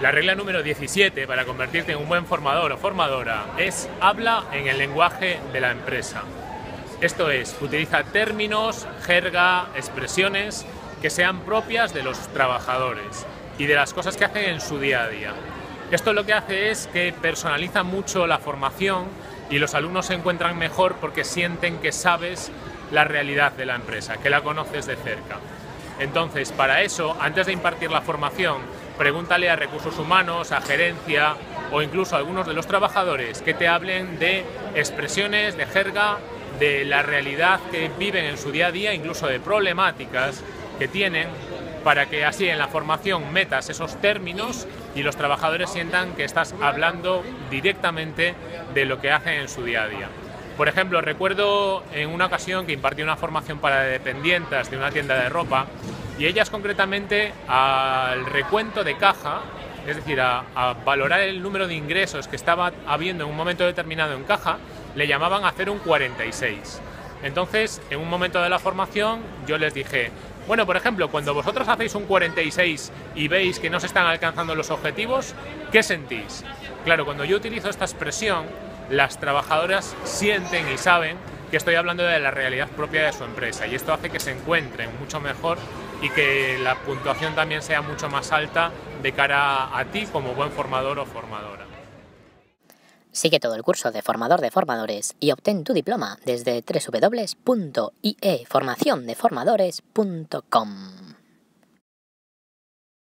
La regla número 17 para convertirte en un buen formador o formadora es: habla en el lenguaje de la empresa. Esto es, utiliza términos, jerga, expresiones que sean propias de los trabajadores y de las cosas que hacen en su día a día. Esto lo que hace es que personaliza mucho la formación y los alumnos se encuentran mejor porque sienten que sabes la realidad de la empresa, que la conoces de cerca. Entonces, para eso, antes de impartir la formación, pregúntale a recursos humanos, a gerencia o incluso a algunos de los trabajadores que te hablen de expresiones, de jerga, de la realidad que viven en su día a día, incluso de problemáticas que tienen, para que así en la formación metas esos términos y los trabajadores sientan que estás hablando directamente de lo que hacen en su día a día. Por ejemplo, recuerdo en una ocasión que impartí una formación para dependientas de una tienda de ropa y ellas concretamente al recuento de caja, es decir, a valorar el número de ingresos que estaba habiendo en un momento determinado en caja, le llamaban a hacer un 46. Entonces, en un momento de la formación yo les dije: bueno, por ejemplo, cuando vosotros hacéis un 46 y veis que no se están alcanzando los objetivos, ¿qué sentís? Claro, cuando yo utilizo esta expresión, las trabajadoras sienten y saben que estoy hablando de la realidad propia de su empresa y esto hace que se encuentren mucho mejor y que la puntuación también sea mucho más alta de cara a ti como buen formador o formadora. Sigue todo el curso de Formador de Formadores y obtén tu diploma desde www.ieformaciondeformadores.com.